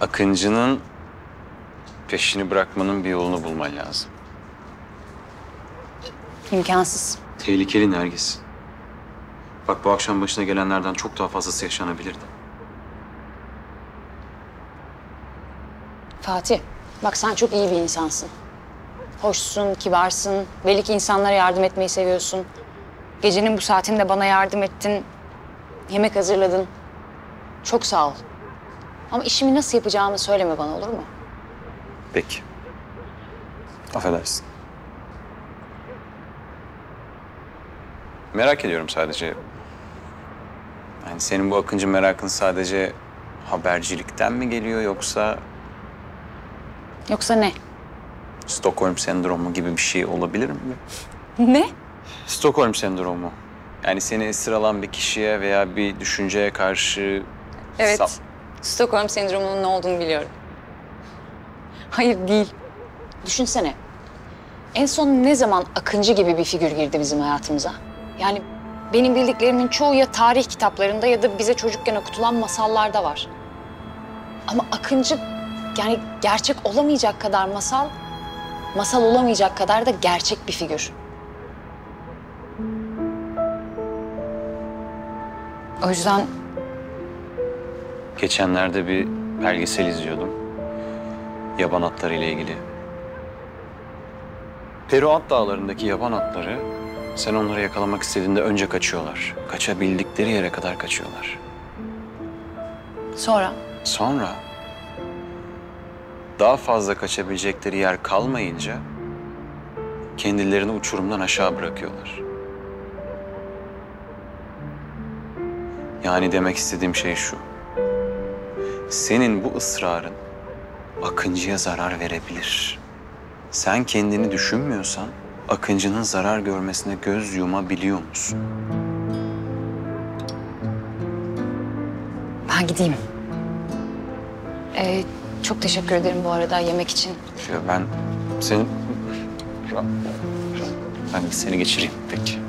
Akıncı'nın peşini bırakmanın bir yolunu bulman lazım. İmkansız. Tehlikeli Nergis. Bak bu akşam başına gelenlerden çok daha fazlası yaşanabilirdi. Fatih, bak sen çok iyi bir insansın. Hoşsun, kibarsın, belli ki insanlara yardım etmeyi seviyorsun. Gecenin bu saatinde bana yardım ettin, yemek hazırladın. Çok sağ ol. Ama işimi nasıl yapacağımı söyleme bana, olur mu? Peki. Affedersin. Merak ediyorum sadece. Yani senin bu Akıncı merakın sadece habercilikten mi geliyor yoksa... Yoksa ne? Stockholm Sendromu gibi bir şey olabilir mi? Ne? Stockholm Sendromu. Yani seni esir alan bir kişiye veya bir düşünceye karşı... Evet, Stockholm Sendromu'nun ne olduğunu biliyorum. Hayır değil. Düşünsene. En son ne zaman Akıncı gibi bir figür girdi bizim hayatımıza? Yani benim bildiklerimin çoğu ya tarih kitaplarında ya da bize çocukken okutulan masallarda var. Ama Akıncı... Yani gerçek olamayacak kadar masal, masal olamayacak kadar da gerçek bir figür. O yüzden... Geçenlerde bir belgesel izliyordum. Yaban atları ile ilgili. Peru at dağlarındaki yaban atları, sen onları yakalamak istediğinde önce kaçıyorlar. Kaçabildikleri yere kadar kaçıyorlar. Sonra? Sonra... Daha fazla kaçabilecekleri yer kalmayınca kendilerini uçurumdan aşağı bırakıyorlar. Yani demek istediğim şey şu. Senin bu ısrarın Akıncı'ya zarar verebilir. Sen kendini düşünmüyorsan Akıncı'nın zarar görmesine göz yumabiliyor musun? Ben gideyim. Çok teşekkür ederim bu arada yemek için. Ben seni geçireyim peki.